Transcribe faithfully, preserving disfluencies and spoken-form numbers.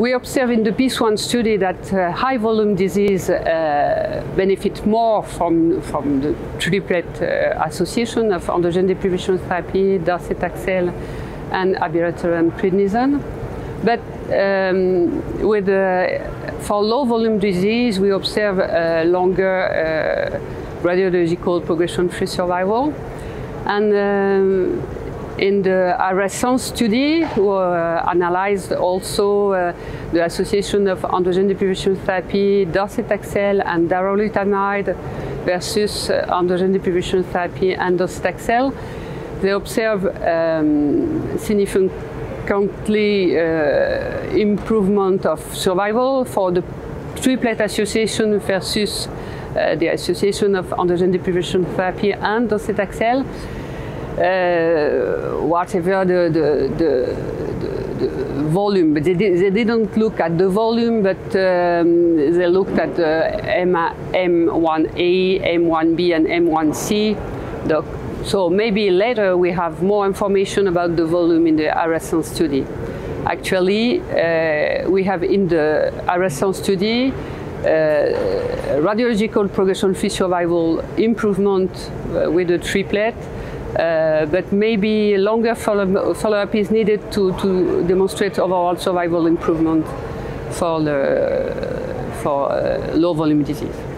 We observe in the PEACE one study that uh, high volume disease uh, benefit more from, from the triplet uh, association of androgen deprivation therapy, docetaxel and abiraterone prednisone. But um, with, uh, for low volume disease, we observe uh, longer uh, radiological progression-free survival. And um, in the ARASENS study, who uh, analyzed also uh, the association of androgen deprivation therapy, docetaxel and darolutamide versus uh, androgen deprivation therapy and docetaxel, they observe um, significant currently uh, improvement of survival for the triplet association versus uh, the association of androgen deprivation therapy and docetaxel. Uh, whatever the, the, the, the, the volume, but they, did, they didn't look at the volume, but um, they looked at uh, M one A, M one B and M one C. The, So maybe later we have more information about the volume in the ARASENS study. Actually, uh, we have in the ARASENS study uh, radiological progression-free survival improvement uh, with the triplet, uh, but maybe longer follow-up follow is needed to, to demonstrate overall survival improvement for, the, for uh, low-volume disease.